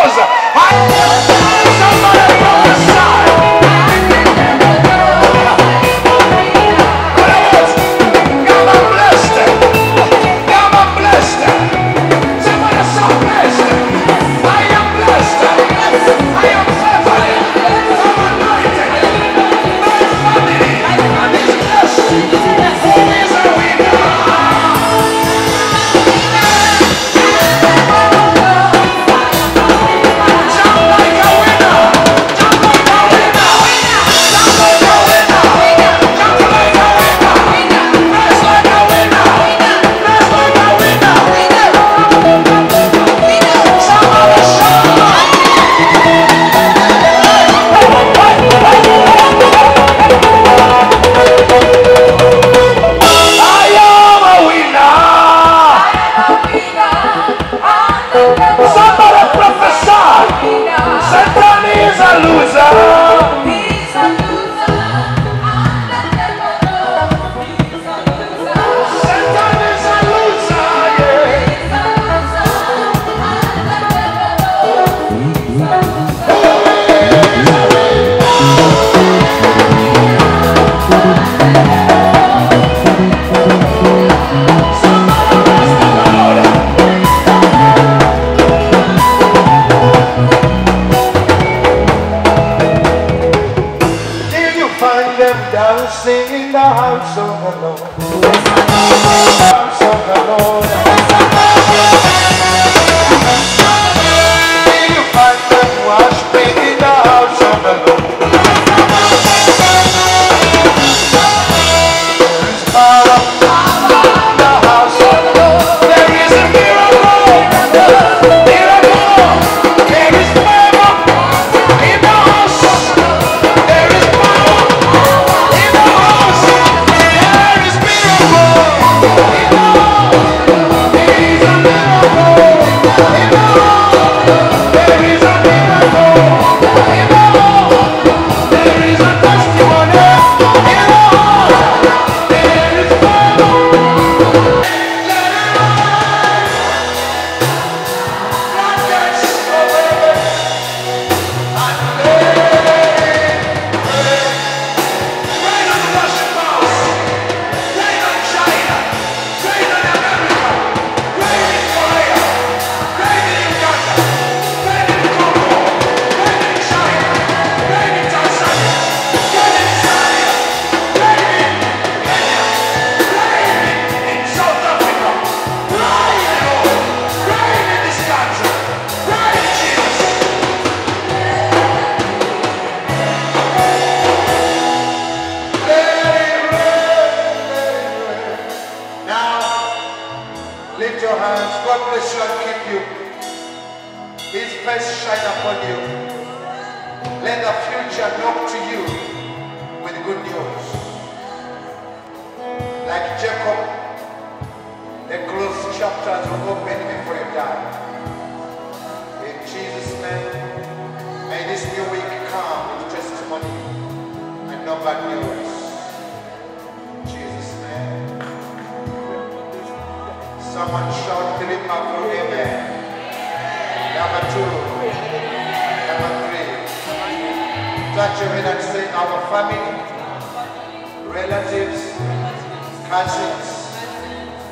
maravilhosa. Singing the house of the Lord, house of the Lord. Did you find them worshiping in the house of the Lord? There is power in the house of the Lord. There is a miracle. Lift your hands. God bless you and keep you. His face shine upon you. Let the future knock to you with good news. Like Jacob, the closed chapters will open before you die. In Jesus' name, may this new week come with testimony and no bad news. Someone shout 3 powerful amen. Number 2. Number 3. Touch your head and say, our family, relatives, cousins,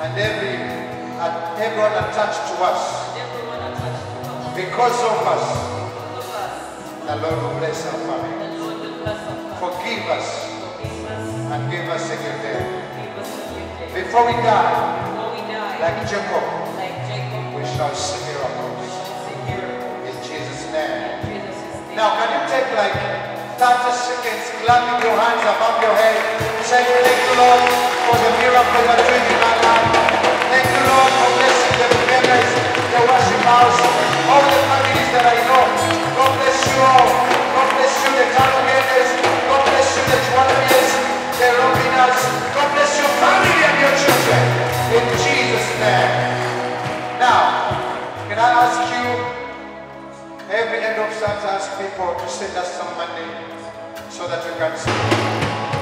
and everyone attached to us. Because of us, the Lord will bless our family. Forgive us and give us a good day. Before we die, like Jacob, we shall see miracles. In Jesus' name. Now, can you take like 30 seconds, clapping your hands above your head, saying, thank you, Lord, for the miracle that you in my life. Thank you, Lord, for blessing the members, the worship house, all the families that I know. God bless you all. God bless you, the Juanabias. God bless you, the Juanabias, the Rominas. God bless your family and your children. In Jesus' name. Now, can I ask you, every end of service, ask people to send us some money so that we can see.